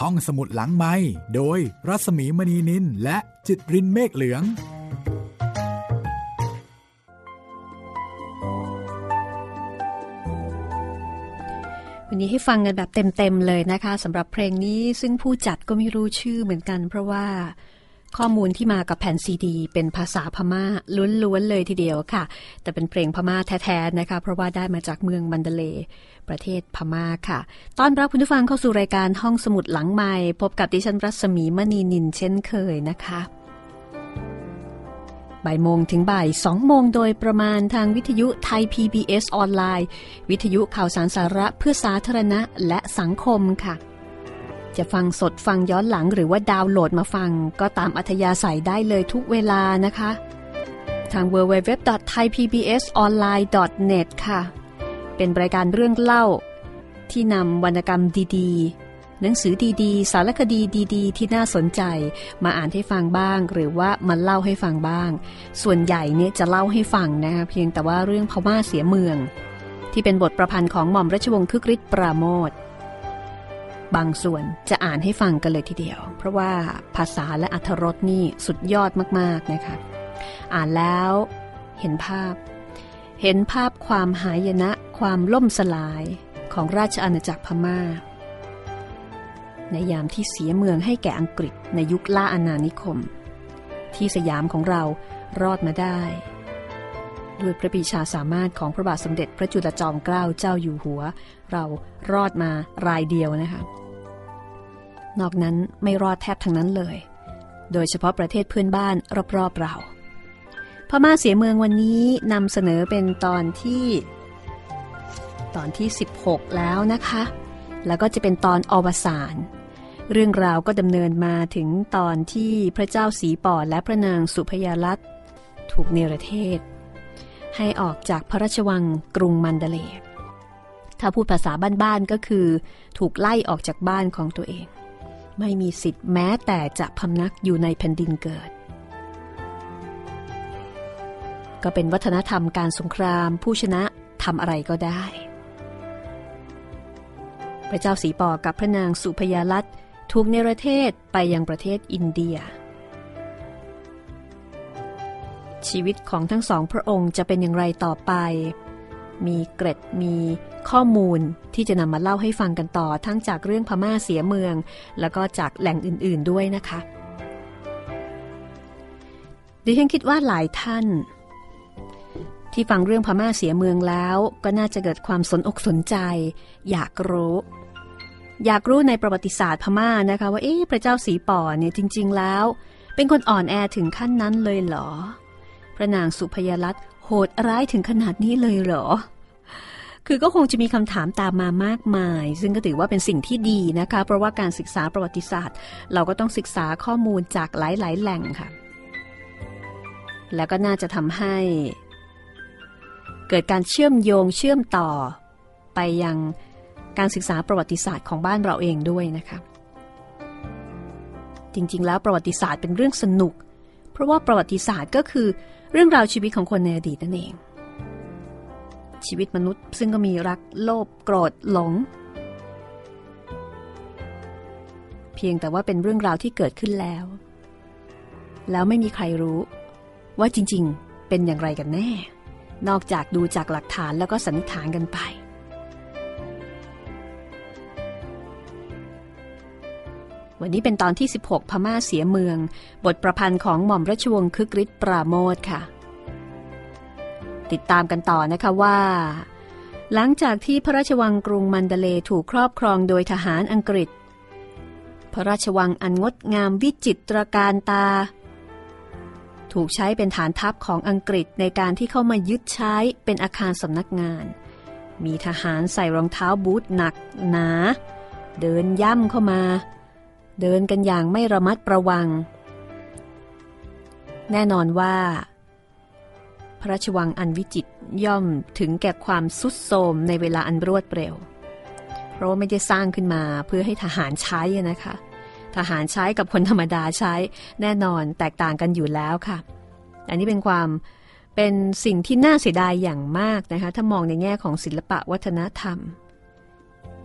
ห้องสมุดหลังไมค์โดยรัศมีมณีนินและจิตรินเมฆเหลืองวันนี้ให้ฟังกันแบบเต็มๆเลยนะคะสำหรับเพลงนี้ซึ่งผู้จัดก็ไม่รู้ชื่อเหมือนกันเพราะว่าข้อมูลที่มากับแผ่นซีดีเป็นภาษาพม่าล้วนๆเลยทีเดียวค่ะแต่เป็นเพลงพม่าแท้ๆนะคะเพราะว่าได้มาจากเมืองบันดาเลประเทศพม่าค่ะต้อนรับคุณผู้ฟังเข้าสู่รายการห้องสมุดหลังไมค์พบกับดิฉันรัศมีมณีนินเช่นเคยนะคะบ่ายโมงถึงบ่ายสองโมงโดยประมาณทางวิทยุไทย PBS ออนไลน์วิทยุข่าวสารสาระเพื่อสาธารณะและสังคมค่ะจะฟังสดฟังย้อนหลังหรือว่าดาวน์โหลดมาฟังก็ตามอัธยาศัยได้เลยทุกเวลานะคะทาง www.thai.pbsonline.net ค่ะเป็นรายการเรื่องเล่าที่นำวรรณกรรมดีๆหนังสือดีๆสารคดีดีๆที่น่าสนใจมาอ่านให้ฟังบ้างหรือว่ามาเล่าให้ฟังบ้างส่วนใหญ่เนี่ยจะเล่าให้ฟังนะคะเพียงแต่ว่าเรื่องพม่าเสียเมืองที่เป็นบทประพันธ์ของหม่อมราชวงศ์คึกฤทธิ์ปราโมชบางส่วนจะอ่านให้ฟังกันเลยทีเดียวเพราะว่าภาษาและอรรถรสนี่สุดยอดมากๆนะคะอ่านแล้วเห็นภาพความหายนะความล่มสลายของราชอาณาจักรพม่าในยามที่เสียเมืองให้แก่อังกฤษในยุคล่าอาณานิคมที่สยามของเรารอดมาได้ด้วยพระปรีชาสามารถของพระบาทสมเด็จพระจุลจอมเกล้าเจ้าอยู่หัวเรารอดมารายเดียวนะคะนอกนั้นไม่รอดแทบทั้งนั้นเลยโดยเฉพาะประเทศเพื่อนบ้านรอบๆเราพม่าเสียเมืองวันนี้นำเสนอเป็นตอนที่16แล้วนะคะแล้วก็จะเป็นตอนอวสานเรื่องราวก็ดำเนินมาถึงตอนที่พระเจ้าศรีป่อและพระนางสุพยาลัตน์ถูกเนรเทศให้ออกจากพระราชวังกรุงมันดาเลย์ถ้าพูดภาษาบ้านๆก็คือถูกไล่ออกจากบ้านของตัวเองไม่มีสิทธิ์แม้แต่จะพำนักอยู่ในแผ่นดินเกิดก็เป็นวัฒนธรรมการสงครามผู้ชนะทำอะไรก็ได้พระเจ้าศรีป่อกับพระนางสุพยาลัตน์ถูกเนรเทศไปยังประเทศอินเดียชีวิตของทั้งสองพระองค์จะเป็นอย่างไรต่อไปมีเกร็ดมีข้อมูลที่จะนำมาเล่าให้ฟังกันต่อทั้งจากเรื่องพม่าเสียเมืองแล้วก็จากแหล่งอื่นๆด้วยนะคะดิฉันคิดว่าหลายท่านที่ฟังเรื่องพม่าเสียเมืองแล้วก็น่าจะเกิดความสนอกสนใจอยากรู้ในประวัติศาสตร์พม่านะคะว่าพระเจ้าศรีป่อเนี่ยจริงๆแล้วเป็นคนอ่อนแอถึงขั้นนั้นเลยเหรอพระนางสุพยาลัตน์โหดร้ายถึงขนาดนี้เลยเหรอคือก็คงจะมีคำถามตามมามากมายซึ่งก็ถือว่าเป็นสิ่งที่ดีนะคะเพราะว่าการศึกษาประวัติศาสตร์เราก็ต้องศึกษาข้อมูลจากหลายๆแหล่งค่ะแล้วก็น่าจะทำให้เกิดการเชื่อมโยงเชื่อมต่อไปยังการศึกษาประวัติศาสตร์ของบ้านเราเองด้วยนะคะจริงๆแล้วประวัติศาสตร์เป็นเรื่องสนุกเพราะว่าประวัติศาสตร์ก็คือเรื่องราวชีวิตของคนในอดีตนั่นเองชีวิตมนุษย์ซึ่งก็มีรักโลภโกรธหลงเพียงแต่ว่าเป็นเรื่องราวที่เกิดขึ้นแล้วไม่มีใครรู้ว่าจริงๆเป็นอย่างไรกันแน่นอกจากดูจากหลักฐานแล้วก็สันนิษฐานกันไปวันนี้เป็นตอนที่16พม่าเสียเมืองบทประพันธ์ของหม่อมราชวงศ์คึกฤทธิ์ปราโมชค่ะติดตามกันต่อนะคะว่าหลังจากที่พระราชวังกรุงมันดาเลย์ถูกครอบครองโดยทหารอังกฤษพระราชวังอันงดงามวิจิตรการตาถูกใช้เป็นฐานทัพของอังกฤษในการที่เข้ามายึดใช้เป็นอาคารสำนักงานมีทหารใส่รองเท้าบูทหนักหนาเดินย่ำเข้ามาเดินกันอย่างไม่ระมัดระวังแน่นอนว่าพระราชวังอันวิจิตรย่อมถึงแก่ความทรุดโทรมในเวลาอันรวดเร็วเพราะว่าไม่ได้สร้างขึ้นมาเพื่อให้ทหารใช้นะคะทหารใช้กับคนธรรมดาใช้แน่นอนแตกต่างกันอยู่แล้วค่ะอันนี้เป็นสิ่งที่น่าเสียดายอย่างมากนะคะถ้ามองในแง่ของศิลปะวัฒนธรรม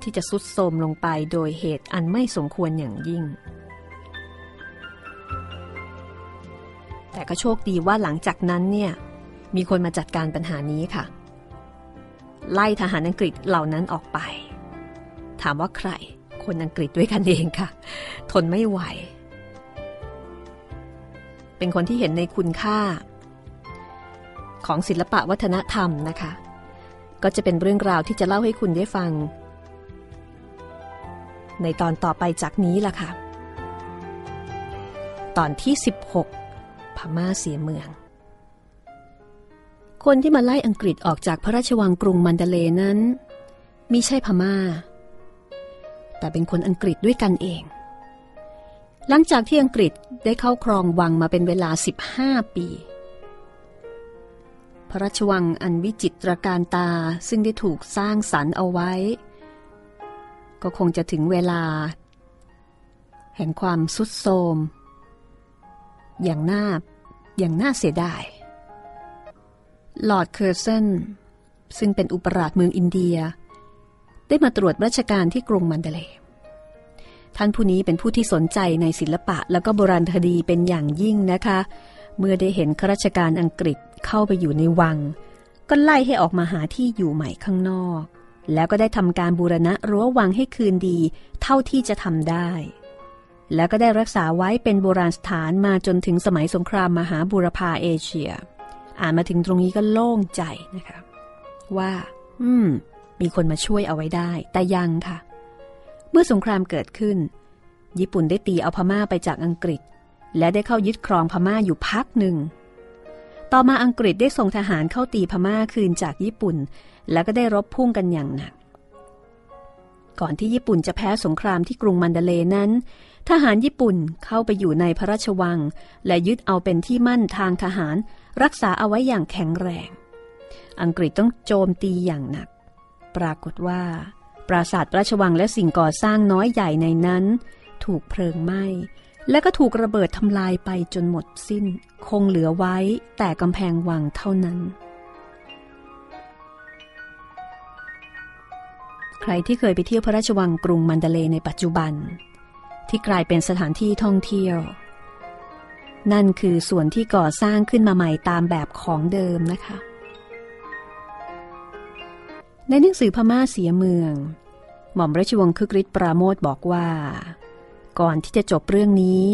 ที่จะทรุดโทรมลงไปโดยเหตุอันไม่สมควรอย่างยิ่งแต่ก็โชคดีว่าหลังจากนั้นเนี่ยมีคนมาจัดการปัญหานี้ค่ะไล่ทหารอังกฤษเหล่านั้นออกไปถามว่าใครคนอังกฤษด้วยกันเองค่ะทนไม่ไหวเป็นคนที่เห็นในคุณค่าของศิลปะวัฒนธรรมนะคะก็จะเป็นเรื่องราวที่จะเล่าให้คุณได้ฟังในตอนต่อไปจากนี้ล่ะค่ะตอนที่16พม่าเสียเมืองคนที่มาไล่อังกฤษออกจากพระราชวังกรุงมันดาเลย์นั้นมิใช่พม่าแต่เป็นคนอังกฤษด้วยกันเองหลังจากที่อังกฤษได้เข้าครองวังมาเป็นเวลา15ปีพระราชวังอันวิจิตรการตาซึ่งได้ถูกสร้างสรรค์เอาไว้ก็คงจะถึงเวลาแห่งความทรุดโทรมอย่างน่าเสียดายลอร์ดเคอร์เซนซึ่งเป็นอุปราชเมืองอินเดียได้มาตรวจราชการที่กรุงมันดาเลย์ท่านผู้นี้เป็นผู้ที่สนใจในศิลปะและก็โบราณคดีเป็นอย่างยิ่งนะคะเมื่อได้เห็นข้าราชการอังกฤษเข้าไปอยู่ในวังก็ไล่ให้ออกมาหาที่อยู่ใหม่ข้างนอกแล้วก็ได้ทำการบูรณะรั้ววังให้คืนดีเท่าที่จะทำได้แล้วก็ได้รักษาไว้เป็นโบราณสถานมาจนถึงสมัยสงครามมหาบูรพาเอเชียอ่านมาถึงตรงนี้ก็โล่งใจนะคะว่ามีคนมาช่วยเอาไว้ได้แต่ยังค่ะเมื่อสงครามเกิดขึ้นญี่ปุ่นได้ตีเอาพม่าไปจากอังกฤษและได้เข้ายึดครองพม่าอยู่พักหนึ่งต่อมาอังกฤษได้ส่งทหารเข้าตีพม่าคืนจากญี่ปุ่นแล้วก็ได้รบพุ่งกันอย่างหนักก่อนที่ญี่ปุ่นจะแพ้สงครามที่กรุงมันดาเลย์นั้นทหารญี่ปุ่นเข้าไปอยู่ในพระราชวังและยึดเอาเป็นที่มั่นทางทหารรักษาเอาไว้อย่างแข็งแรงอังกฤษต้องโจมตีอย่างหนักปรากฏว่าปราสาทราชวังและสิ่งก่อสร้างน้อยใหญ่ในนั้นถูกเพลิงไหม้และก็ถูกระเบิดทำลายไปจนหมดสิ้นคงเหลือไว้แต่กำแพงวังเท่านั้นใครที่เคยไปเที่ยวพระราชวังกรุงมันดาเลย์ในปัจจุบันที่กลายเป็นสถานที่ท่องเที่ยวนั่นคือส่วนที่ก่อสร้างขึ้นมาใหม่ตามแบบของเดิมนะคะในหนังสือพม่าเสียเมืองหม่อมราชวงศ์คึกฤทธิ์ปราโมทบอกว่าก่อนที่จะจบเรื่องนี้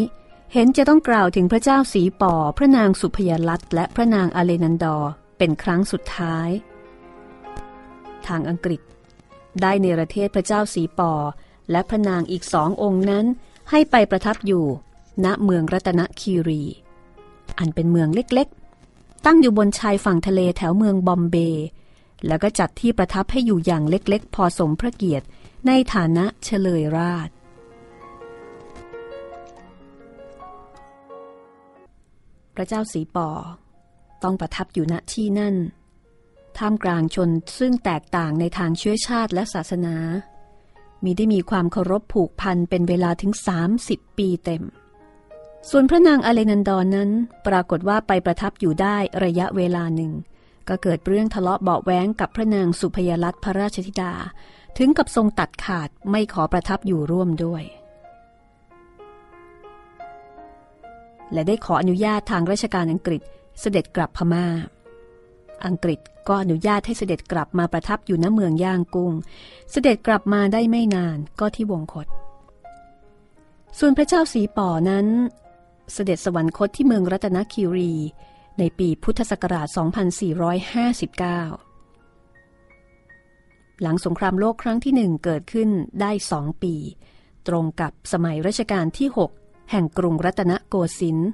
เห็นจะต้องกล่าวถึงพระเจ้าสีป่อพระนางสุพยลัตและพระนางอเลนันดอเป็นครั้งสุดท้ายทางอังกฤษได้เนรเทศพระเจ้าสีป่อและพระนางอีก2 องค์นั้นให้ไปประทับอยู่ณเมืองรัตนคีรีอันเป็นเมืองเล็กๆตั้งอยู่บนชายฝั่งทะเลแถวเมืองบอมเบย์แล้วก็จัดที่ประทับให้อยู่อย่างเล็กๆพอสมพระเกียรติในฐานะเฉลยราชพระเจ้าสีป่อต้องประทับอยู่ณที่นั่นท่ามกลางชนซึ่งแตกต่างในทางเชื้อชาติและศาสนามิได้มีความเคารพผูกพันเป็นเวลาถึง30ปีเต็มส่วนพระนางอเลนันดอนั้นปรากฏว่าไปประทับอยู่ได้ระยะเวลาหนึ่งก็เกิดเรื่องทะเลาะเบาะแว้งกับพระนางสุพยลัตน์พระราชธิดาถึงกับทรงตัดขาดไม่ขอประทับอยู่ร่วมด้วยและได้ขออนุญาตทางราชการอังกฤษเสด็จกลับพม่าอังกฤษก็อนุญาตให้เสด็จกลับมาประทับอยู่ณเมืองย่างกุ้งเสด็จกลับมาได้ไม่นานก็ที่วงคตส่วนพระเจ้าสีป่อนั้นเสด็จสวรรคตที่เมืองรัตนคีรีในปีพุทธศักราช 2459 หลังสงครามโลกครั้งที่ 1 เกิดขึ้นได้2 ปีตรงกับสมัยรัชกาลที่ 6 แห่งกรุงรัตนโกสินทร์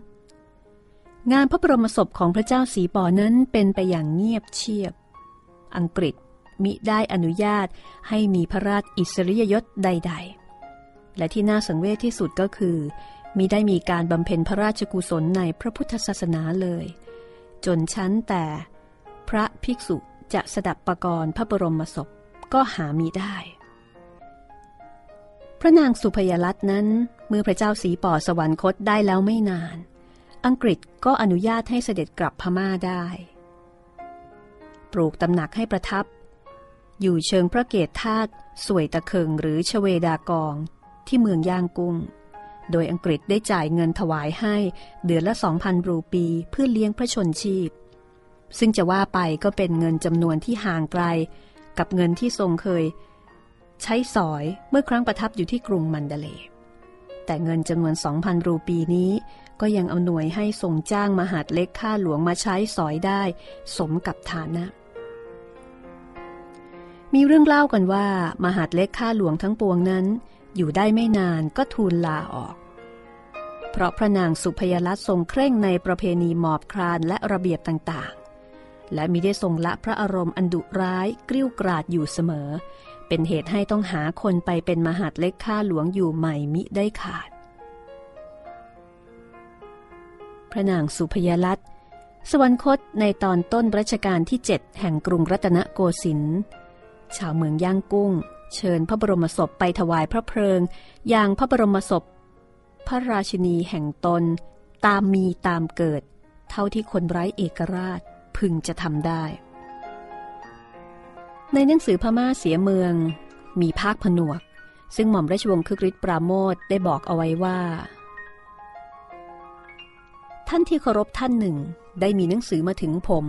งานพระบรมศพของพระเจ้าสีป่อนั้นเป็นไปอย่างเงียบเชียบอังกฤษมิได้อนุญาตให้มีพระราชอิสริยยศใดๆและที่น่าสังเวชที่สุดก็คือมิได้มีการบำเพ็ญพระราชกุศลในพระพุทธศาสนาเลยจนชั้นแต่พระภิกษุจะสดับปกรณ์พระบรมศพก็หามิได้พระนางสุพยลัตน์นั้นเมื่อพระเจ้าสีป่อสวรรคตได้แล้วไม่นานอังกฤษก็อนุญาตให้เสด็จกลับพม่าได้ปลูกตำหนักให้ประทับ อยู่เชิงพระเกศธาตุสวยตะเคิงหรือชเวดากองที่เมืองย่างกุ้งโดยอังกฤษได้จ่ายเงินถวายให้เดือนละ 2,000 รูปีเพื่อเลี้ยงพระชนชีพซึ่งจะว่าไปก็เป็นเงินจำนวนที่ห่างไกลกับเงินที่ทรงเคยใช้สอยเมื่อครั้งประทับอยู่ที่กรุงมันดาเลย์แต่เงินจำนวน 2,000 รูปีนี้ก็ยังอำนวยให้ทรงจ้างมหาดเล็กข้าหลวงมาใช้สอยได้สมกับฐานะมีเรื่องเล่ากันว่ามหาดเล็กข้าหลวงทั้งปวงนั้นอยู่ได้ไม่นานก็ทูลลาออกเพราะพระนางสุพยลักษณ์ทรงเคร่งในประเพณีหมอบคลานและระเบียบต่างๆและมิได้ทรงละพระอารมณ์อันดุร้ายกริ้วกราดอยู่เสมอเป็นเหตุให้ต้องหาคนไปเป็นมหาดเล็กข้าหลวงอยู่ใหม่มิได้ขาดพระนางสุพยลักษณ์สวรรคตในตอนต้นรัชกาลที่7แห่งกรุงรัตนโกสินทร์ชาวเมืองย่างกุ้งเชิญพระบรมศพไปถวายพระเพลิงอย่างพระบรมศพพระราชินีแห่งตนตามมีตามเกิดเท่าที่คนไร้เอกราชพึงจะทำได้ในหนังสือพม่าเสียเมืองมีภาคผนวกซึ่งหม่อมราชวงศ์คึกฤทธิ์ปราโมทได้บอกเอาไว้ว่าท่านที่เคารพท่านหนึ่งได้มีหนังสือมาถึงผม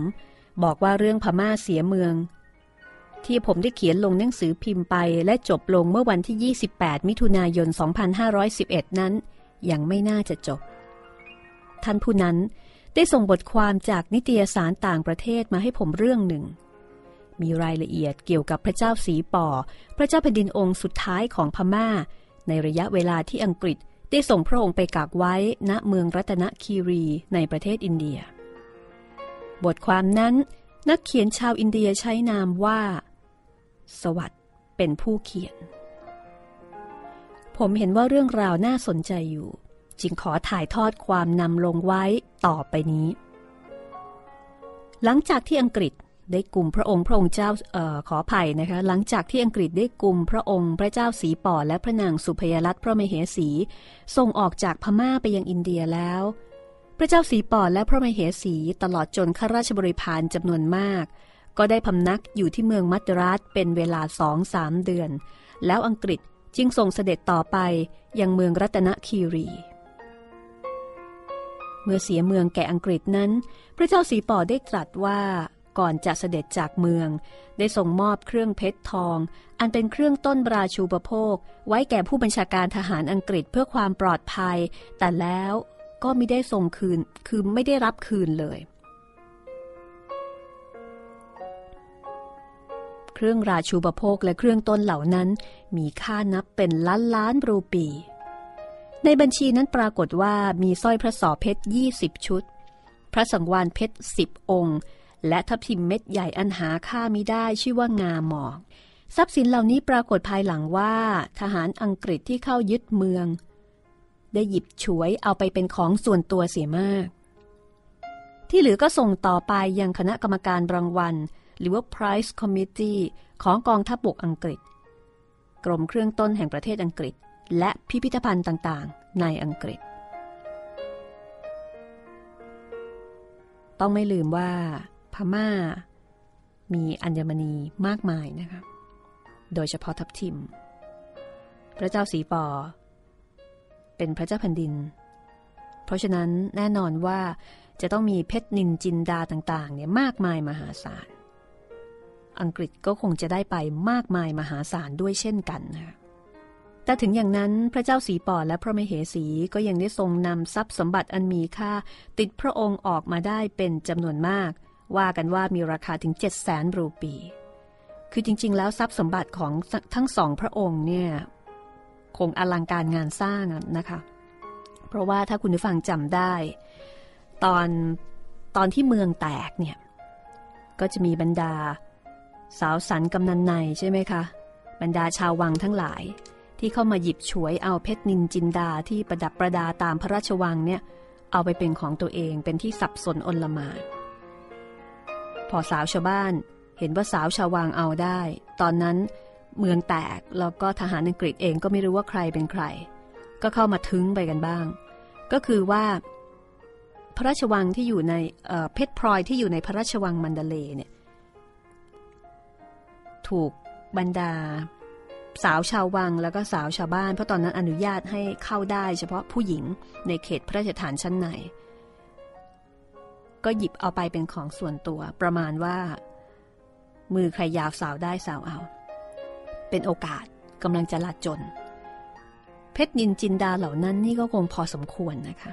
บอกว่าเรื่องพม่าเสียเมืองที่ผมได้เขียนลงหนังสือพิมพ์ไปและจบลงเมื่อวันที่ 28 มิถุนายน 2511 นั้นยังไม่น่าจะจบท่านผู้นั้นได้ส่งบทความจากนิตยสารต่างประเทศมาให้ผมเรื่องหนึ่งมีรายละเอียดเกี่ยวกับพระเจ้าสีป่อพระเจ้าแผ่นดินองค์สุดท้ายของพม่าในระยะเวลาที่อังกฤษได้ส่งพระองค์ไปกักไว้ณเมืองรัตนคีรีในประเทศอินเดียบทความนั้นนักเขียนชาวอินเดียใช้นามว่าสวัสดิ์เป็นผู้เขียนผมเห็นว่าเรื่องราวน่าสนใจอยู่จึงขอถ่ายทอดความนำลงไว้ต่อไปนี้หลังจากที่อังกฤษได้กุมพระองค์เจ้าขออภัยนะคะหลังจากที่อังกฤษได้กุมพระองค์พระเจ้าสีป่อและพระนางสุพยลักษณ์พระมเหสีส่งออกจากพม่าไปยังอินเดียแล้วพระเจ้าสีป่อและพระมเหสีตลอดจนข้าราชบริพารจำนวนมากก็ได้พำนักอยู่ที่เมืองมัดรัสเป็นเวลา 2-3 เดือนแล้วอังกฤษจึงส่งเสด็จต่อไปยังเมืองรัตนคีรีเมื่อเสียเมืองแก่อังกฤษนั้นพระเจ้าสีป่อได้ตรัสว่าก่อนจะเสด็จจากเมืองได้ส่งมอบเครื่องเพชรทองอันเป็นเครื่องต้นราชูปโภคไว้แก่ผู้บัญชาการทหารอังกฤษเพื่อความปลอดภัยแต่แล้วก็ไม่ได้ส่งคืนคือไม่ได้รับคืนเลยเครื่องราชูปโภคและเครื่องต้นเหล่านั้นมีค่านับเป็นล้านรูปีในบัญชีนั้นปรากฏว่ามีสร้อยพระสอเพชร20ชุดพระสังวานเพชร10องค์และทับทิมเม็ดใหญ่อันหาค่ามิได้ชื่อว่างาหมอกทรัพย์สินเหล่านี้ปรากฏภายหลังว่าทหารอังกฤษที่เข้ายึดเมืองได้หยิบฉวยเอาไปเป็นของส่วนตัวเสียมากที่เหลือก็ส่งต่อไปยังคณะกรรมการรางวัลหรือว่า Prize Committee ของกองทัพบกอังกฤษกรมเครื่องต้นแห่งประเทศอังกฤษและพิพิธภัณฑ์ต่างๆในอังกฤษต้องไม่ลืมว่าพม่ามีอัญมณีมากมายนะคะโดยเฉพาะทับทิมพระเจ้าสีป่อเป็นพระเจ้าแผ่นดินเพราะฉะนั้นแน่นอนว่าจะต้องมีเพชรนินจินดาต่างๆเนี่ยมากมายมหาศาลอังกฤษก็คงจะได้ไปมากมายมหาศาลด้วยเช่นกันนะแต่ถึงอย่างนั้นพระเจ้าสีป่อและพระมเหสีก็ยังได้ทรงนำทรัพย์สมบัติอันมีค่าติดพระองค์ออกมาได้เป็นจำนวนมากว่ากันว่ามีราคาถึง 700,000 รูปีคือจริงๆแล้วทรัพย์สมบัติของทั้งสองพระองค์เนี่ยคงอลังการงานสร้างนะคะเพราะว่าถ้าคุณผู้ฟังจำได้ตอนที่เมืองแตกเนี่ยก็จะมีบรรดาสาวสรรกำนันในใช่ไหมคะบรรดาชาววังทั้งหลายที่เข้ามาหยิบฉวยเอาเพชรนินจินดาที่ประดับประดาตามพระราชวังเนี่ยเอาไปเป็นของตัวเองเป็นที่สับสนอนลหม่านพอสาวชาวบ้านเห็นว่าสาวชาววังเอาได้ตอนนั้นเมืองแตกแล้วก็ทหารอังกฤษเองก็ไม่รู้ว่าใครเป็นใครก็เข้ามาทึ้งไปกันบ้างก็คือว่าพระราชวังที่อยู่ในเพชรพลอยที่อยู่ในพระราชวังมันดาเลย์เนี่ยถูก บรรดาสาวชาววังแล้วก็สาวชาวบ้านเพราะตอนนั้นอนุญาตให้เข้าได้เฉพาะผู้หญิงในเขตพระราชฐานชั้นในก็หยิบเอาไปเป็นของส่วนตัวประมาณว่ามือใครยาวสาวได้สาวเอาเป็นโอกาสกำลังจะละจนเพชรนินจินดาเหล่านั้นนี่ก็คงพอสมควรนะคะ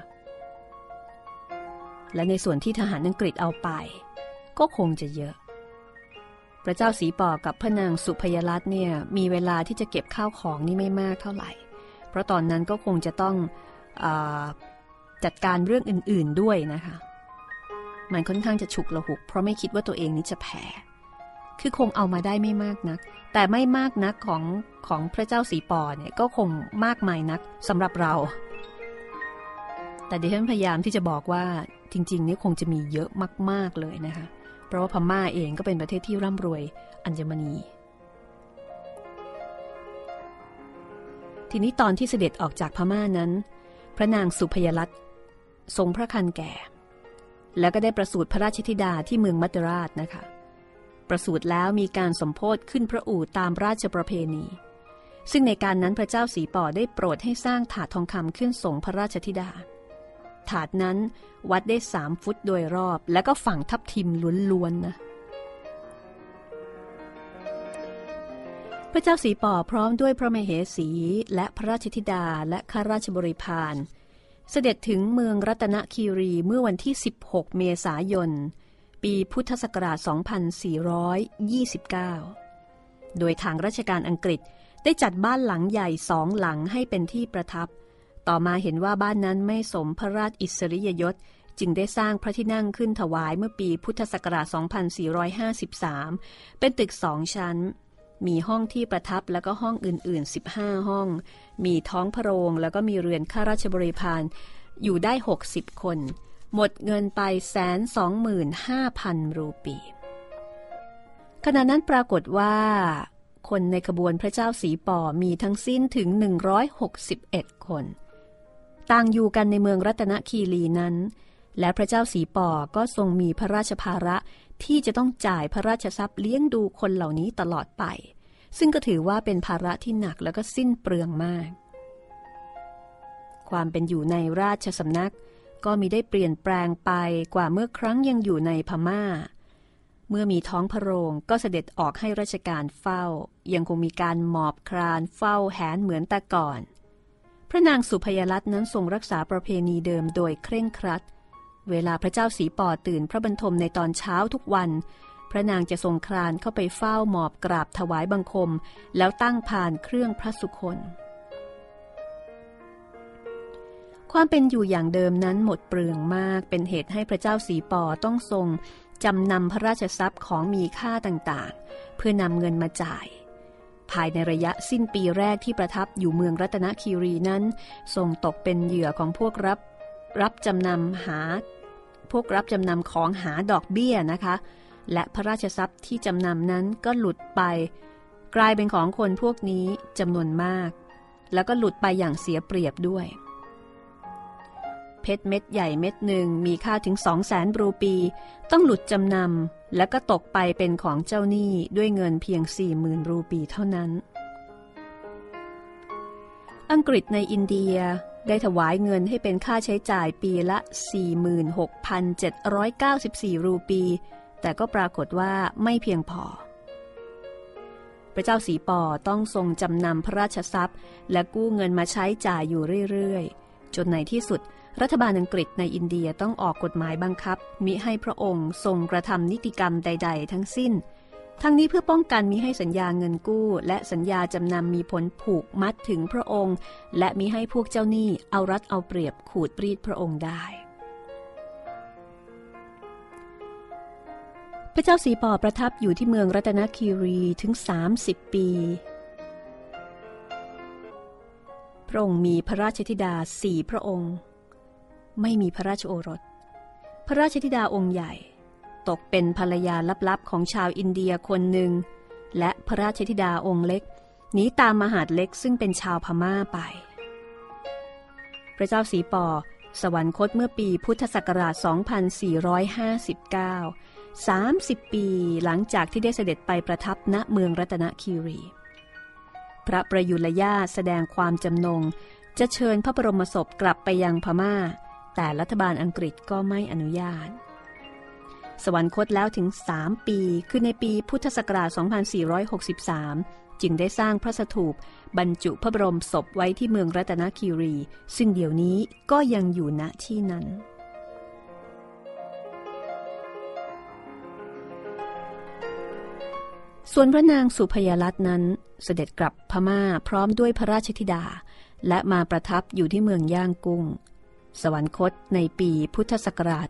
และในส่วนที่ทหารอังกฤษเอาไปก็คงจะเยอะพระเจ้าสีปอกับพระนางสุพยรัตน์เนี่ยมีเวลาที่จะเก็บข้าวของนี่ไม่มากเท่าไหร่เพราะตอนนั้นก็คงจะต้องจัดการเรื่องอื่นๆด้วยนะคะมันค่อนข้างจะฉุกละหุกเพราะไม่คิดว่าตัวเองนี้จะแพ้คือคงเอามาได้ไม่มากนักแต่ไม่มากนักของพระเจ้าสีปอเนี่ยก็คงมากมายนักสำหรับเราแต่ดิฉันพยายามที่จะบอกว่าจริงๆนี่คงจะมีเยอะมากๆเลยนะคะเพราะว่าพม่าเองก็เป็นประเทศที่ร่ำรวยอัญมณีทีนี้ตอนที่เสด็จออกจากพม่านั้นพระนางสุพยรัตน์ทรงพระคันแก่แล้วก็ได้ประสูติพระราชธิดาที่เมืองมัตตราชนะคะประสูติแล้วมีการสมโภชขึ้นพระอู่ตามราชประเพณีซึ่งในการนั้นพระเจ้าสีป่อได้โปรดให้สร้างถาดทองคำขึ้นสงพระราชธิดาถาดนั้นวัดได้3 ฟุตโดยรอบแล้วก็ฝังทับทิมล้วนๆนะพระเจ้าสีป่อพร้อมด้วยพระมเหสีและพระราชธิดาและข้าราชบริพารเสด็จถึงเมืองรัตนคีรีเมื่อวันที่16 เมษายนปีพุทธศักราช 2429 โดยทางราชการอังกฤษได้จัดบ้านหลังใหญ่2 หลังให้เป็นที่ประทับต่อมาเห็นว่าบ้านนั้นไม่สมพระราชอิสริยยศจึงได้สร้างพระที่นั่งขึ้นถวายเมื่อปีพุทธศักราช 2453 เป็นตึก2 ชั้นมีห้องที่ประทับแล้วก็ห้องอื่นๆ 15 ห้องมีท้องพระโรงแล้วก็มีเรือนข้าราชบริพารอยู่ได้ 60 คนหมดเงินไป 125,000 รูปีขณะนั้นปรากฏว่าคนในขบวนพระเจ้าสีป่อมีทั้งสิ้นถึง161 คนต่างอยู่กันในเมืองรัตนคีรีนั้นและพระเจ้าสีป่อก็ทรงมีพระราชภาระที่จะต้องจ่ายพระราชทรัพย์เลี้ยงดูคนเหล่านี้ตลอดไปซึ่งก็ถือว่าเป็นภาระที่หนักและก็สิ้นเปลืองมากความเป็นอยู่ในราชสำนักก็มิได้เปลี่ยนแปลงไปกว่าเมื่อครั้งยังอยู่ในพม่าเมื่อมีท้องพระโรงก็เสด็จออกให้ราชการเฝ้ายังคงมีการหมอบคลานเฝ้าแหนเหมือนแต่ก่อนพระนางสุพยรัตน์นั้นทรงรักษาประเพณีเดิมโดยเคร่งครัดเวลาพระเจ้าสีป่อตื่นพระบรรทมในตอนเช้าทุกวันพระนางจะทรงคลานเข้าไปเฝ้าหมอบกราบถวายบังคมแล้วตั้งพานเครื่องพระสุคนความเป็นอยู่อย่างเดิมนั้นหมดเปลืองมากเป็นเหตุให้พระเจ้าสีป่อต้องทรงจำนำพระราชทรัพย์ของมีค่าต่างๆเพื่อนำเงินมาจ่ายภายในระยะสิ้นปีแรกที่ประทับอยู่เมืองรัตนคีรีนั้นทรงตกเป็นเหยื่อของพวกรับจำนำของหาดอกเบี้ยนะคะและพระราชทรัพย์ที่จำนำนั้นก็หลุดไปกลายเป็นของคนพวกนี้จำนวนมากแล้วก็หลุดไปอย่างเสียเปรียบด้วยเพชรเม็ดใหญ่เม็ดหนึ่งมีค่าถึง 200,000 รูปีต้องหลุดจำนำและก็ตกไปเป็นของเจ้าหนี้ด้วยเงินเพียง 40,000 รูปีเท่านั้นอังกฤษในอินเดียได้ถวายเงินให้เป็นค่าใช้จ่ายปีละ 46,794 รูปีแต่ก็ปรากฏว่าไม่เพียงพอพระเจ้าสีป่อต้องทรงจำนำพระราชทรัพย์และกู้เงินมาใช้จ่ายอยู่เรื่อยๆจนในที่สุดรัฐบาลอังกฤษในอินเดียต้องออกกฎหมายบังคับมิให้พระองค์ทรงกระทำนิติกรรมใดๆทั้งสิ้นทั้งนี้เพื่อป้องกันมิให้สัญญาเงินกู้และสัญญาจำนำมีผลผูกมัดถึงพระองค์และมิให้พวกเจ้าหนี้เอารัดเอาเปรียบขูดรีดพระองค์ได้พระเจ้าสีป่อประทับอยู่ที่เมืองรัตนคีรีถึง30 ปีพระองค์มีพระราชธิดา4 พระองค์ไม่มีพระราชโอรสพระราชธิดาองค์ใหญ่ตกเป็นภรรยาลับๆของชาวอินเดียคนหนึ่งและพระราชธิดาองค์เล็กหนีตามมหาดเล็กซึ่งเป็นชาวพม่าไปพระเจ้าสีป่อสวรรคตเมื่อปีพุทธศักราช 2459 30 ปีหลังจากที่ได้เสด็จไปประทับณเมืองรัตนคีรีพระประยุรญาแสดงความจำนงจะเชิญพระบรมศพกลับไปยังพม่าแต่รัฐบาลอังกฤษก็ไม่อนุญาตสวรรคตแล้วถึง3ปีคือในปีพุทธศักราช2463จึงได้สร้างพระสถูปบรรจุพระบรมศพไว้ที่เมืองรัตนคีรีซึ่งเดี๋ยวนี้ก็ยังอยู่ณที่นั้นส่วนพระนางสุภยรัตน์นั้นเสด็จกลับพม่าพร้อมด้วยพระราชธิดาและมาประทับอยู่ที่เมืองย่างกุ้งสวรรคตในปีพุทธศักราช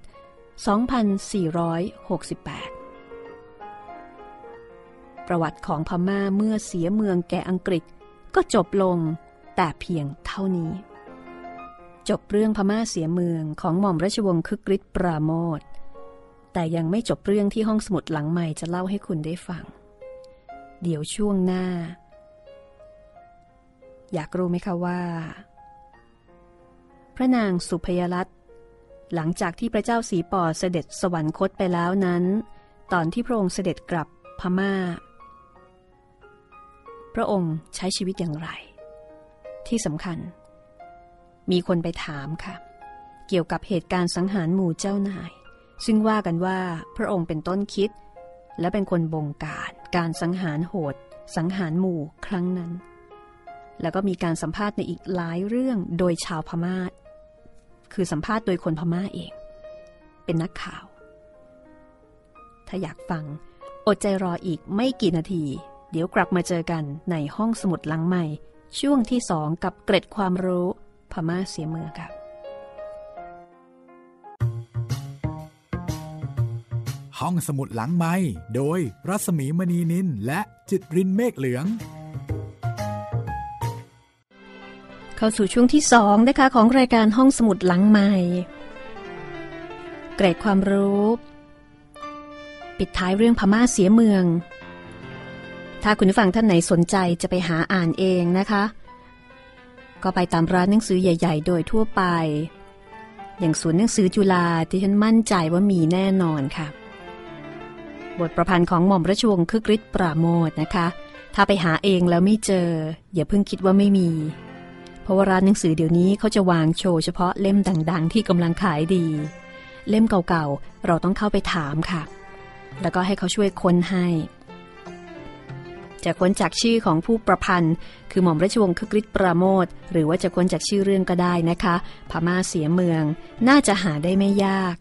2468ประวัติของพม่าเมื่อเสียเมืองแก่อังกฤษก็จบลงแต่เพียงเท่านี้จบเรื่องพม่าเสียเมืองของหม่อมราชวงศ์คึกฤทธิ์ปราโมชแต่ยังไม่จบเรื่องที่ห้องสมุดหลังใหม่จะเล่าให้คุณได้ฟังเดี๋ยวช่วงหน้าอยากรู้ไหมคะว่าพระนางสุภยรัตน์หลังจากที่พระเจ้าสีป่อเสด็จสวรรคตไปแล้วนั้นตอนที่พระองค์เสด็จกลับพม่าพระองค์ใช้ชีวิตอย่างไรที่สำคัญมีคนไปถามค่ะเกี่ยวกับเหตุการณ์สังหารหมู่เจ้านายซึ่งว่ากันว่าพระองค์เป็นต้นคิดและเป็นคนบงการสังหารโหดสังหารหมู่ครั้งนั้นแล้วก็มีการสัมภาษณ์ในอีกหลายเรื่องโดยชาวพม่าคือสัมภาษณ์โดยคนพม่าเองเป็นนักข่าวถ้าอยากฟังอดใจรออีกไม่กี่นาทีเดี๋ยวกลับมาเจอกันในห้องสมุดหลังใหม่ช่วงที่สองกับเกร็ดความรู้พม่าเสียเมืองค่ะห้องสมุดหลังไมค์โดยรัศมีมณีนินและจิตรินเมฆเหลืองเข้าสู่ช่วงที่2นะคะของรายการห้องสมุดหลังไมค์เกร็ดความรู้ปิดท้ายเรื่องพม่าเสียเมืองถ้าคุณผู้ฟังท่านไหนสนใจจะไปหาอ่านเองนะคะก็ไปตามร้านหนังสือใหญ่ๆโดยทั่วไปอย่างศูนย์หนังสือจุฬาที่ฉันมั่นใจว่ามีแน่นอนค่ะบทประพันธ์ของหม่อมราชวงศ์คึกฤทธิ์ปราโมชนะคะถ้าไปหาเองแล้วไม่เจออย่าเพิ่งคิดว่าไม่มีเพราะว่าร้านหนังสือเดี๋ยวนี้เขาจะวางโชว์เฉพาะเล่มดังๆที่กำลังขายดีเล่มเก่าๆเราต้องเข้าไปถามค่ะแล้วก็ให้เขาช่วยค้นให้จะค้นจากชื่อของผู้ประพันธ์คือหม่อมราชวงศ์คึกฤทธิ์ปราโมชหรือว่าจะค้นจากชื่อเรื่องก็ได้นะคะพม่าเสียเมืองน่าจะหาได้ไม่ยาก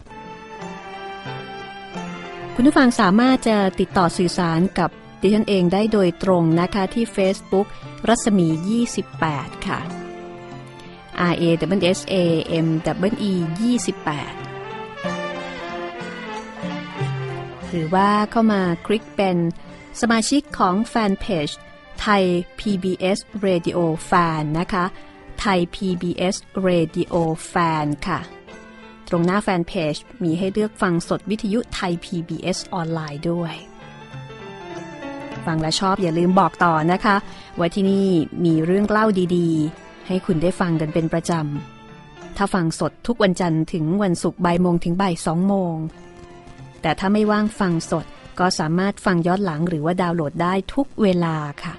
คุณผู้ฟังสามารถจะติดต่อสื่อสารกับดิฉันเองได้โดยตรงนะคะที่ Facebook รัศมี28ค่ะ RASAME28 หรือว่าเข้ามาคลิกเป็นสมาชิกของแฟนเพจไทย PBS Radio Fan นะคะไทย PBS Radio Fan ค่ะตรงหน้าแฟนเพจมีให้เลือกฟังสดวิทยุไทย PBS ออนไลน์ด้วยฟังและชอบอย่าลืมบอกต่อนะคะว่าที่นี่มีเรื่องเล่าดีๆให้คุณได้ฟังกันเป็นประจำถ้าฟังสดทุกวันจันทร์ถึงวันศุกร์บ่ายโมงถึงบ่ายสองโมงแต่ถ้าไม่ว่างฟังสดก็สามารถฟังย้อนหลังหรือว่าดาวน์โหลดได้ทุกเวลาค่ะ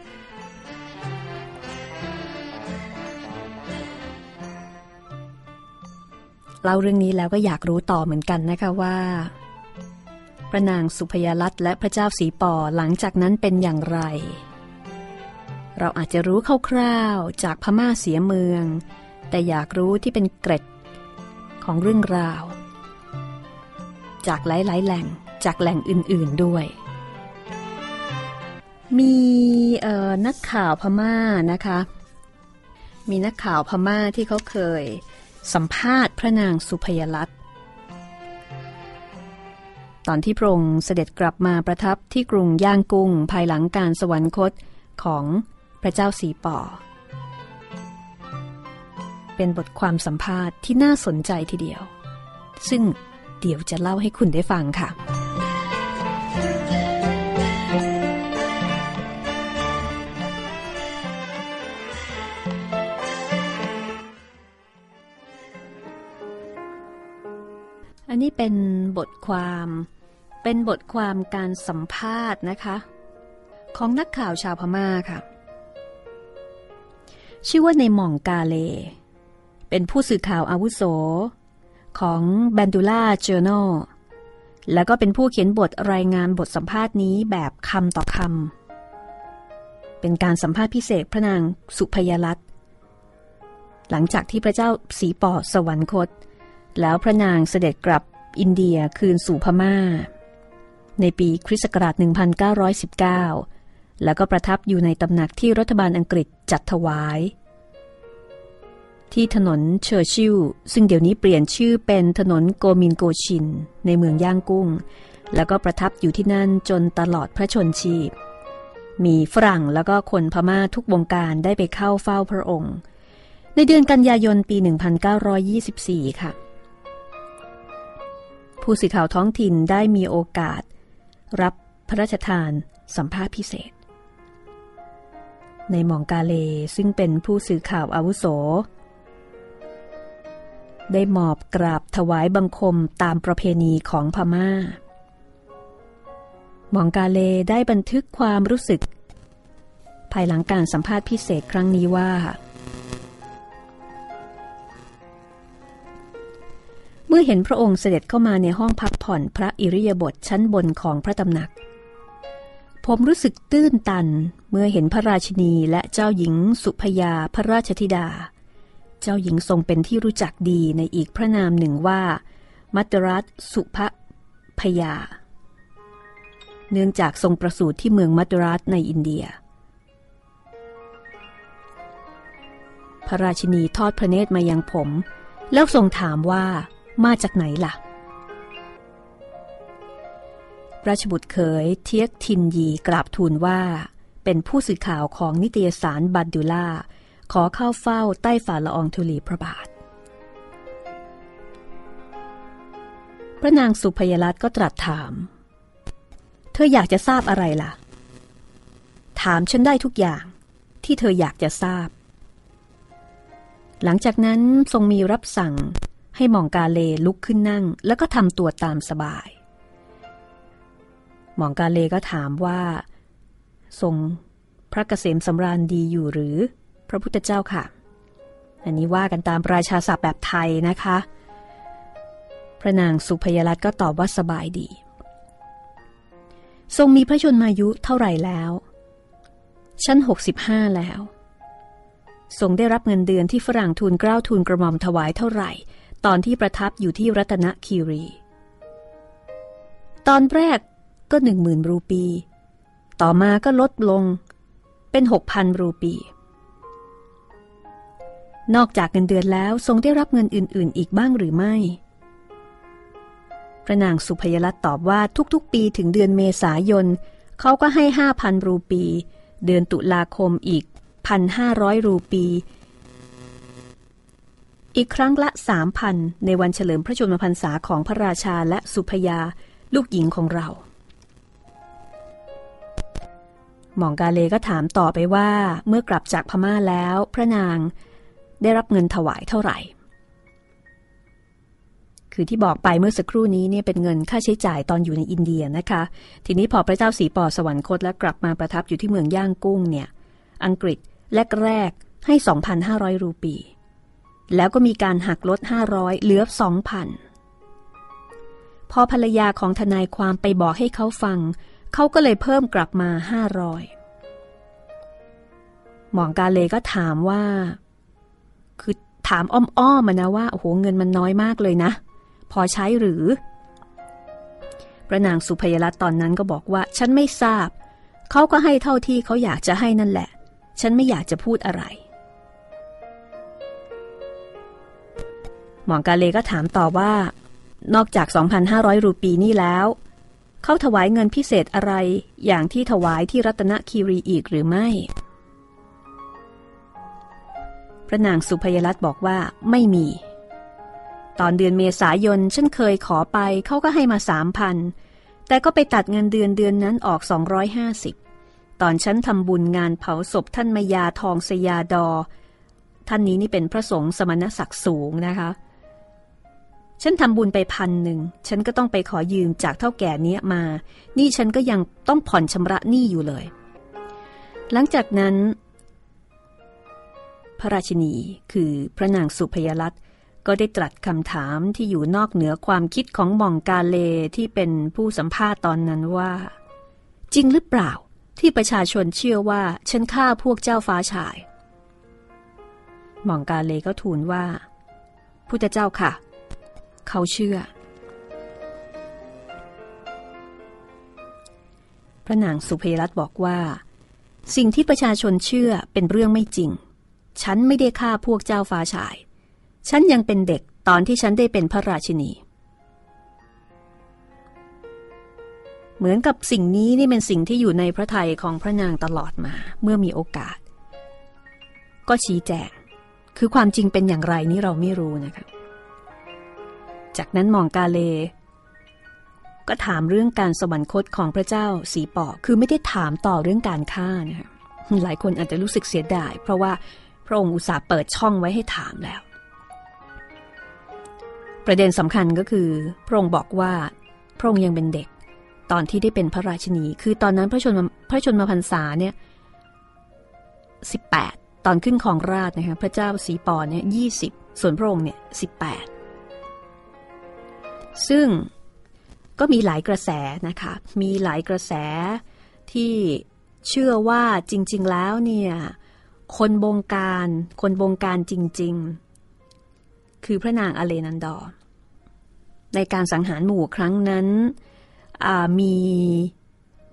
เล่าเรื่องนี้แล้วก็อยากรู้ต่อเหมือนกันนะคะว่าพระนางสุภยรัตน์และพระเจ้าสีป่อหลังจากนั้นเป็นอย่างไรเราอาจจะรู้คร่าวๆจากพม่าเสียเมืองแต่อยากรู้ที่เป็นเกร็ดของเรื่องราวจากหลายๆแหล่งจากแหล่งอื่นๆด้วยมีนักข่าวพม่านะคะมีนักข่าวพม่าที่เขาเคยสัมภาษณ์พระนางสุภยรัตน์ตอนที่พระองค์เสด็จกลับมาประทับที่กรุงย่างกุ้งภายหลังการสวรรคตของพระเจ้าสีป่อเป็นบทความสัมภาษณ์ที่น่าสนใจทีเดียวซึ่งเดี๋ยวจะเล่าให้คุณได้ฟังค่ะอันนี้เป็นบทความ เป็นบทความการสัมภาษณ์นะคะของนักข่าวชาวพม่าค่ะชื่อว่าในหม่องกาเลเป็นผู้สื่อข่าวอาวุโสของ Bandula Journal แล้วก็เป็นผู้เขียนบทรายงานบทสัมภาษณ์นี้แบบคำต่อคำเป็นการสัมภาษณ์พิเศษพระนางสุภยรัตน์หลังจากที่พระเจ้าสีปอสวรรคตแล้วพระนางเสด็จกลับอินเดียคืนสู่พม่าในปีคริสต์ศักราช 1919 แล้วก็ประทับอยู่ในตำหนักที่รัฐบาลอังกฤษจัดถวายที่ถนนเชอร์ชิลซึ่งเดี๋ยวนี้เปลี่ยนชื่อเป็นถนนโกมินโกชินในเมืองย่างกุ้งแล้วก็ประทับอยู่ที่นั่นจนตลอดพระชนชีพมีฝรั่งแล้วก็คนพม่าทุกวงการได้ไปเข้าเฝ้าพระองค์ในเดือนกันยายนปี 1924 ค่ะผู้สื่อข่าวท้องถิ่นได้มีโอกาสรับพระราชทานสัมภาษณ์พิเศษในหม่องกาเลซึ่งเป็นผู้สื่อข่าวอาวุโสได้มอบกราบถวายบังคมตามประเพณีของพม่าหม่องกาเลได้บันทึกความรู้สึกภายหลังการสัมภาษณ์พิเศษครั้งนี้ว่าเมื่อเห็นพระองค์เสด็จเข้ามาในห้องพักผ่อนพระอิริยาบถชั้นบนของพระตำหนักผมรู้สึกตื้นตันเมื่อเห็นพระราชินีและเจ้าหญิงสุภยาพระราชธิดาเจ้าหญิงทรงเป็นที่รู้จักดีในอีกพระนามหนึ่งว่ามัตรัตสุภพยาเนื่องจากทรงประสูติที่เมืองมัตรัตในอินเดียพระราชินีทอดพระเนตรมายังผมแล้วทรงถามว่ามาจากไหนล่ะราชบุตรเขยเทียกทินยีกราบทูลว่าเป็นผู้สื่อข่าวของนิตยสารบันดูล่าขอเข้าเฝ้าใต้ฝ่าละอองธุลีพระบาทพระนางสุภยรัตน์ก็ตรัสถามเธออยากจะทราบอะไรล่ะถามฉันได้ทุกอย่างที่เธออยากจะทราบหลังจากนั้นทรงมีรับสั่งให้หม่องกาเลลุกขึ้นนั่งแล้วก็ทำตัวตามสบายหม่องกาเลก็ถามว่าทรงพระเกษมสำราญดีอยู่หรือพระพุทธเจ้าค่ะอันนี้ว่ากันตามราชาศัพท์แบบไทยนะคะพระนางสุภยรัตน์ก็ตอบว่าสบายดีทรงมีพระชนมายุเท่าไหร่แล้วชั้น65แล้วทรงได้รับเงินเดือนที่ฝรั่งทูลเกล้าทูลกระหม่อมถวายเท่าไหร่ตอนที่ประทับอยู่ที่รัตนคีรีตอนแรกก็ 10,000 รูปีต่อมาก็ลดลงเป็น 6,000 รูปีนอกจากเงินเดือนแล้วทรงได้รับเงินอื่นๆอีกบ้างหรือไม่พระนางสุภยรัตน์ตอบว่าทุกๆปีถึงเดือนเมษายนเขาก็ให้ 5,000 รูปีเดือนตุลาคมอีก 1,500 รูปีอีกครั้งละ 3,000 ในวันเฉลิมพระชนมพรรษาของพระราชาและสุภยาลูกหญิงของเราหม่องกาเลก็ถามต่อไปว่าเมื่อกลับจากพม่าแล้วพระนางได้รับเงินถวายเท่าไหร่คือที่บอกไปเมื่อสักครู่นี้เนี่ยเป็นเงินค่าใช้จ่ายตอนอยู่ในอินเดียนะคะทีนี้พอพระเจ้าสีปอสวรรคตและกลับมาประทับอยู่ที่เมืองย่างกุ้งเนี่ยอังกฤษแรกๆให้ 2,500 รูปีแล้วก็มีการหักลด500เหลือ 2,000 พอภรรยาของทนายความไปบอกให้เขาฟังเขาก็เลยเพิ่มกลับมา500หม่องกาเลก็ถามว่าคือถามอ้อมๆมานะว่าโอ้โหเงินมันน้อยมากเลยนะพอใช้หรือพระนางสุภยรัตน์ตอนนั้นก็บอกว่าฉันไม่ทราบเขาก็ให้เท่าที่เขาอยากจะให้นั่นแหละฉันไม่อยากจะพูดอะไรหม่องกาเลก็ถามต่อว่านอกจาก 2,500 รูปีนี่แล้วเขาถวายเงินพิเศษอะไรอย่างที่ถวายที่รัตนคีรีอีกหรือไม่พระนางสุภยรัตน์บอกว่าไม่มีตอนเดือนเมษายนฉันเคยขอไปเขาก็ให้มา 3,000 แต่ก็ไปตัดเงินเดือนนั้นออก250ตอนฉันทำบุญงานเผาศพท่านมายาทองสยาดอท่านนี้นี่เป็นพระสงฆ์สมณศักดิ์สูงนะคะ ฉันทำบุญไป1,000ฉันก็ต้องไปขอยืมจากเฒ่าแก่นี้มานี่ฉันก็ยังต้องผ่อนชำระหนี้อยู่เลยหลังจากนั้นพระราชินีคือพระนางสุภยรัตน์ก็ได้ตรัสคำถามที่อยู่นอกเหนือความคิดของหม่องกาเลที่เป็นผู้สัมภาษณ์ตอนนั้นว่าจริงหรือเปล่าที่ประชาชนเชื่อว่าฉันฆ่าพวกเจ้าฟ้าชายหม่องกาเลก็ทูลว่าพุทธเจ้าค่ะเขาเชื่อพระนางสุภยรัตน์บอกว่าสิ่งที่ประชาชนเชื่อเป็นเรื่องไม่จริงฉันไม่ได้ฆ่าพวกเจ้าฟ้าชายฉันยังเป็นเด็กตอนที่ฉันได้เป็นพระราชินีเหมือนกับสิ่งนี้นี่เป็นสิ่งที่อยู่ในพระทัยของพระนางตลอดมาเมื่อมีโอกาสก็ชี้แจงคือความจริงเป็นอย่างไรนี่เราไม่รู้นะคะจากนั้นหม่องกาเลก็ถามเรื่องการสวรรคตของพระเจ้าสีป่อคือไม่ได้ถามต่อเรื่องการฆ่านะคะหลายคนอาจจะรู้สึกเสียดายเพราะว่าพระองค์อุตส่าห์เปิดช่องไว้ให้ถามแล้วประเด็นสำคัญก็คือพระองค์บอกว่าพระองค์ยังเป็นเด็กตอนที่ได้เป็นพระราชินีคือตอนนั้นพระชนมพรรษาเนี่ย18ตอนขึ้นครองราชย์นะคะพระเจ้าสีปอเนี่ย20ส่วนพระองค์เนี่ย18ซึ่งก็มีหลายกระแสนะคะมีหลายกระแสที่เชื่อว่าจริงๆแล้วเนี่ยคนบงการจริงๆคือพระนางอเลนันดอร์ในการสังหารหมู่ครั้งนั้นมี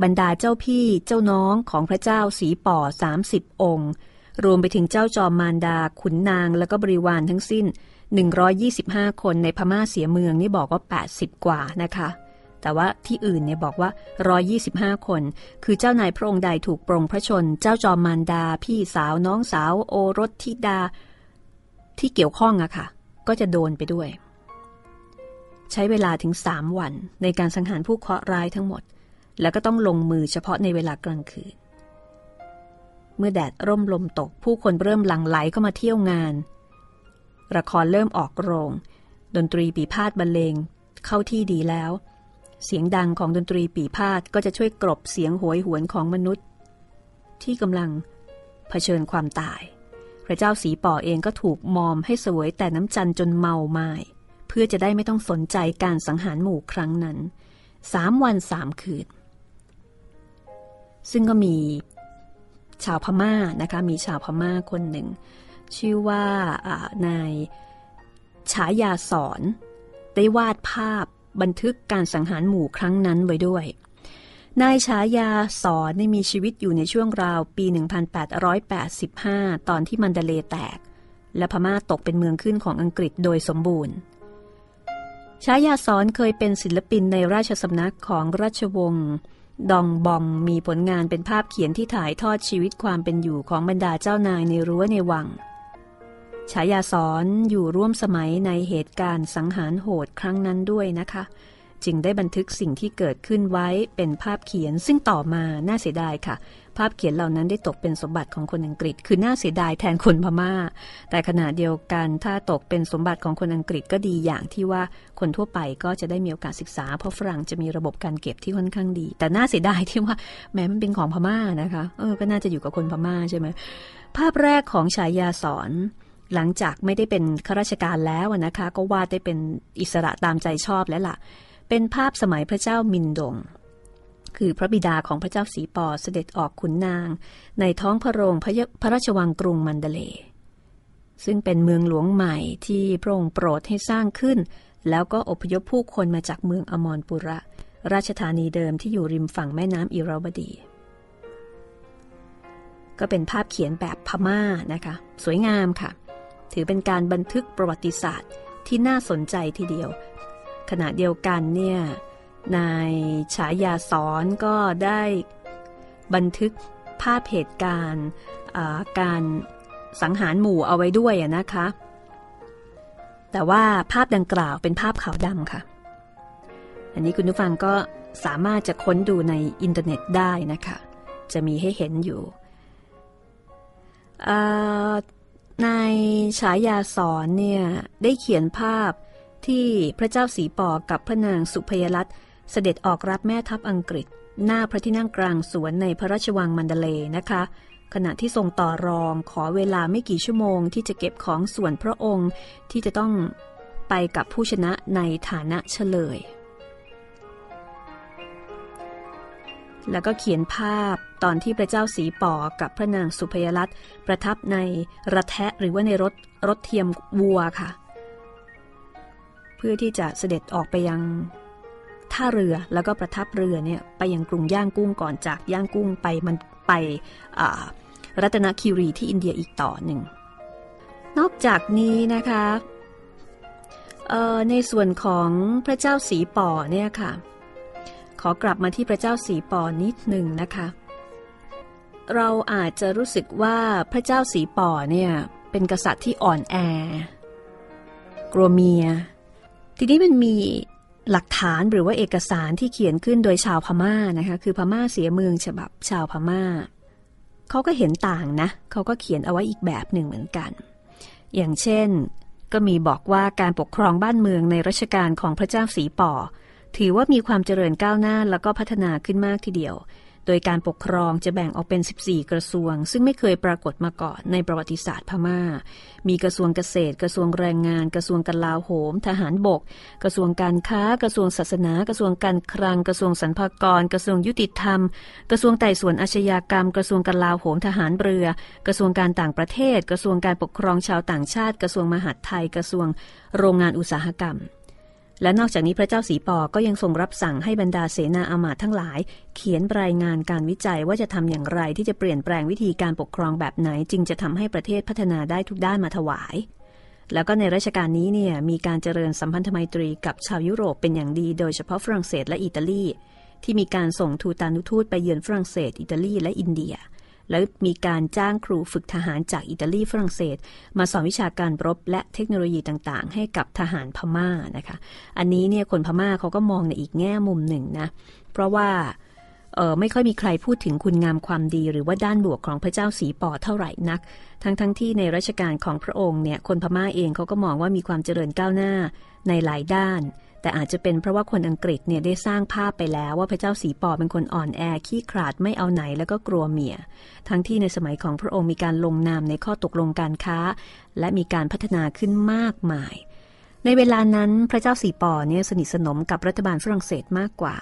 บรรดาเจ้าพี่เจ้าน้องของพระเจ้าสีป่อ30องค์รวมไปถึงเจ้าจอมมารดาขุนนางและก็บริวารทั้งสิ้น125คนในพม่าเสียเมืองนี่บอกว่า80กว่านะคะแต่ว่าที่อื่นเนี่ยบอกว่า125คนคือเจ้านายพระองค์ใดถูกปรงพระชนเจ้าจอมมารดาพี่สาวน้องสาวโอรสธิดาที่เกี่ยวข้องอะค่ะก็จะโดนไปด้วยใช้เวลาถึง3วันในการสังหารผู้เคราะห์ร้ายทั้งหมดแล้วก็ต้องลงมือเฉพาะในเวลากลางคืนเมื่อแดดร่มลมตกผู้คนเริ่มหลั่งไหลเข้ามาเที่ยวงานละครเริ่มออกโรงดนตรีปี่พาทบรรเลงเข้าที่ดีแล้วเสียงดังของดนตรีปี่พาทก็จะช่วยกลบเสียงโหยหวนของมนุษย์ที่กำลังเผชิญความตายพระเจ้าสีป่อเองก็ถูกมอมให้สวยแต่น้ำจันจนเมาไม้เพื่อจะได้ไม่ต้องสนใจการสังหารหมู่ครั้งนั้น3วัน3คืนซึ่งก็มีชาวพม่านะคะมีชาวพม่าคนหนึ่งชื่อว่านายฉายาสอนได้วาดภาพบันทึกการสังหารหมู่ครั้งนั้นไว้ด้วยนายฉายาสอนได้มีชีวิตอยู่ในช่วงราวปี1885ตอนที่มันดาเลย์แตกและพม่าตกเป็นเมืองขึ้นของอังกฤษโดยสมบูรณ์ฉายาสอนเคยเป็นศิลปินในราชสำนักของราชวงศ์ดองบองมีผลงานเป็นภาพเขียนที่ถ่ายทอดชีวิตความเป็นอยู่ของบรรดาเจ้านายในรั้วในวังฉายาสอนอยู่ร่วมสมัยในเหตุการณ์สังหารโหดครั้งนั้นด้วยนะคะจึงได้บันทึกสิ่งที่เกิดขึ้นไว้เป็นภาพเขียนซึ่งต่อมาน่าเสียดายค่ะภาพเขียนเหล่านั้นได้ตกเป็นสมบัติของคนอังกฤษคือน่าเสียดายแทนคนพม่าแต่ขณะเดียวกันถ้าตกเป็นสมบัติของคนอังกฤษก็ดีอย่างที่ว่าคนทั่วไปก็จะได้มีโอกาสศึกษาเพราะฝรั่งจะมีระบบการเก็บที่ค่อนข้างดีแต่น่าเสียดายที่ว่าแม้มันเป็นของพม่านะคะก็น่าจะอยู่กับคนพม่าใช่ไหมภาพแรกของฉายาสอนหลังจากไม่ได้เป็นข้าราชการแล้วนะคะก็วาดได้เป็นอิสระตามใจชอบแล้วล่ะเป็นภาพสมัยพระเจ้ามินดงคือพระบิดาของพระเจ้าสีป่อเสด็จออกขุนนางในท้องพระโรงพระราชวังกรุงมันดาเลย์ซึ่งเป็นเมืองหลวงใหม่ที่พระองค์โปรดให้สร้างขึ้นแล้วก็อพยพผู้คนมาจากเมืองอมรปุระราชธานีเดิมที่อยู่ริมฝั่งแม่น้ำอิราวดีก็เป็นภาพเขียนแบบพม่านะคะสวยงามค่ะถือเป็นการบันทึกประวัติศาสตร์ที่น่าสนใจทีเดียวขณะเดียวกันเนี่ยนายฉายาสอนก็ได้บันทึกภาพเหตุการณ์การสังหารหมู่เอาไว้ด้วยนะคะแต่ว่าภาพดังกล่าวเป็นภาพขาวดำค่ะอันนี้คุณผู้ฟังก็สามารถจะค้นดูในอินเทอร์เน็ตได้นะคะจะมีให้เห็นอยู่นายฉายาสอนเนี่ยได้เขียนภาพ ที่พระเจ้าสีปอกับพระนางสุพยรัตน์เสด็จออกรับแม่ทัพอังกฤษหน้าพระที่นั่งกลางสวนในพระราชวังมันดาเลย์นะคะขณะที่ทรงต่อรองขอเวลาไม่กี่ชั่วโมงที่จะเก็บของส่วนพระองค์ที่จะต้องไปกับผู้ชนะในฐานะเฉลยแล้วก็เขียนภาพตอนที่พระเจ้าสีป่อกับพระนางสุพยรัตน์ประทับในระแทะหรือว่าในรถเทียมวัวค่ะเพื่อที่จะเสด็จออกไปยังท่าเรือแล้วก็ประทับเรือเนี่ยไปยังกรุงย่างกุ้งก่อนจากย่างกุ้งไปรัตนคีรีที่อินเดียอีกต่อหนึ่งนอกจากนี้นะคะในส่วนของพระเจ้าสีป่อเนี่ยค่ะขอกลับมาที่พระเจ้าสีป่อนิดหนึ่งนะคะเราอาจจะรู้สึกว่าพระเจ้าสีป่อเนี่ยเป็นกษัตริย์ที่อ่อนแอกลัวเมียทีนี้มันมีหลักฐานหรือว่าเอกสารที่เขียนขึ้นโดยชาวพม่านะคะคือพม่าเสียเมืองฉบับชาวพม่าเขาก็เห็นต่างนะเขาก็เขียนเอาไว้อีกแบบหนึ่งเหมือนกันอย่างเช่นก็มีบอกว่าการปกครองบ้านเมืองในรัชกาลของพระเจ้าสีป่อถือว่ามีความเจริญก้าวหน้าแล้วก็พัฒนาขึ้นมากทีเดียวโดยการปกครองจะแบ่งออกเป็น14กระทรวงซึ่งไม่เคยปรากฏมาก่อนในประวัติศาสตร์พม่ามีกระทรวงเกษตรกระทรวงแรงงานกระทรวงกลาโหมทหารบกกระทรวงการค้ากระทรวงศาสนากระทรวงการคลังกระทรวงสรรพากรกระทรวงยุติธรรมกระทรวงไต่สวนอาชญากรรมกระทรวงกลาโหมทหารเรือกระทรวงการต่างประเทศกระทรวงการปกครองชาวต่างชาติกระทรวงมหาดไทยกระทรวงโรงงานอุตสาหกรรมและนอกจากนี้พระเจ้าสีปอก็ยังทรงรับสั่งให้บรรดาเสนาอามาตย์ทั้งหลายเขียนรายงานการวิจัยว่าจะทำอย่างไรที่จะเปลี่ยนแปลงวิธีการปกครองแบบไหนจึงจะทำให้ประเทศพัฒนาได้ทุกด้านมาถวายแล้วก็ในรัชกาลนี้เนี่ยมีการเจริญสัมพันธไมตรีกับชาวยุโรปเป็นอย่างดีโดยเฉพาะฝรั่งเศสและอิตาลีที่มีการส่งทูตานุทูตไปเยือนฝรั่งเศสอิตาลีและอินเดียและมีการจ้างครูฝึกทหารจากอิตาลีฝรั่งเศสมาสอนวิชาการรบและเทคโนโลยีต่างๆให้กับทหารพม่านะคะอันนี้เนี่ยคนพม่าเขาก็มองในอีกแง่มุมหนึ่งนะเพราะว่าไม่ค่อยมีใครพูดถึงคุณงามความดีหรือว่าด้านบวกของพระเจ้าสีป่อเท่าไหร่นักทั้งที่ในรัชกาลของพระองค์เนี่ยคนพม่าเองเขาก็มองว่ามีความเจริญก้าวหน้าในหลายด้านแต่อาจจะเป็นเพราะว่าคนอังกฤษเนี่ยได้สร้างภาพไปแล้วว่าพระเจ้าสีป่อเป็นคนอ่อนแอขี้ขลาดไม่เอาไหนแล้วก็กลัวเมียทั้งที่ในสมัยของพระองค์มีการลงนามในข้อตกลงการค้าและมีการพัฒนาขึ้นมากมายในเวลานั้นพระเจ้าสีป่อเนี่ยสนิทสนมกับรัฐบาลฝรั่งเศสมากกว่า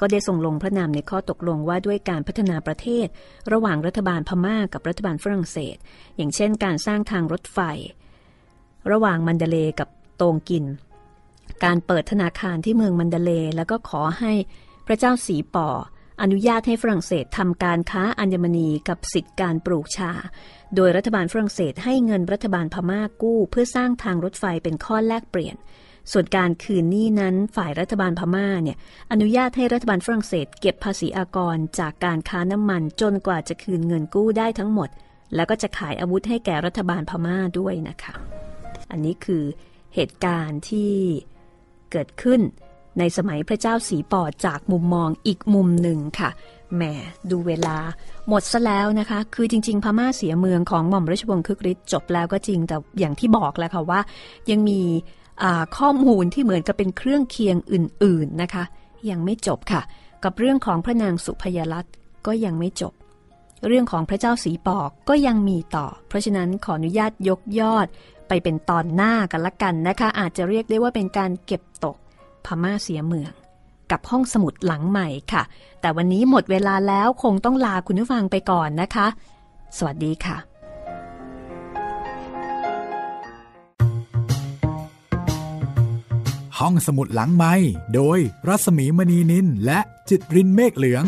ก็ได้ทรงลงพระนามในข้อตกลงว่าด้วยการพัฒนาประเทศระหว่างรัฐบาลพม่ากับรัฐบาลฝรั่งเศสอย่างเช่นการสร้างทางรถไฟระหว่างมันดาเลย์กับโตงกินการเปิดธนาคารที่เมืองมันดาเลย์แล้วก็ขอให้พระเจ้าสีป่ออนุญาตให้ฝรั่งเศสทำการค้าอัญมณีกับสิทธิการปลูกชาโดยรัฐบาลฝรั่งเศสให้เงินรัฐบาลพม่ากู้เพื่อสร้างทางรถไฟเป็นข้อแลกเปลี่ยนส่วนการคืนหนี้นั้นฝ่ายรัฐบาลพม่าเนี่ยอนุญาตให้รัฐบาลฝรั่งเศสเก็บภาษีอากรจากการค้าน้ำมันจนกว่าจะคืนเงินกู้ได้ทั้งหมดแล้วก็จะขายอาวุธให้แก่รัฐบาลพม่าด้วยนะคะอันนี้คือเหตุการณ์ที่เกิดขึ้นในสมัยพระเจ้าสีป่อจากมุมมองอีกมุมหนึ่งค่ะแหมดูเวลาหมดซะแล้วนะคะคือจริงๆพม่าเสียเมืองของหม่อมราชวงศ์คึกฤทธิ์จบแล้วก็จริงแต่อย่างที่บอกแล้วค่ะว่ายังมีข้อมูลที่เหมือนกับเป็นเครื่องเคียงอื่นๆนะคะยังไม่จบค่ะกับเรื่องของพระนางสุพยรัตน์ก็ยังไม่จบเรื่องของพระเจ้าสีป่อก็ยังมีต่อเพราะฉะนั้นขออนุญาตยกยอดไปเป็นตอนหน้ากันละกันนะคะอาจจะเรียกได้ว่าเป็นการเก็บตกพม่าเสียเมืองกับห้องสมุดหลังใหม่ค่ะแต่วันนี้หมดเวลาแล้วคงต้องลาคุณผู้ฟังไปก่อนนะคะสวัสดีค่ะห้องสมุดหลังใหม่โดยรัศมีมณีนินและจิตรินเมฆเหลือง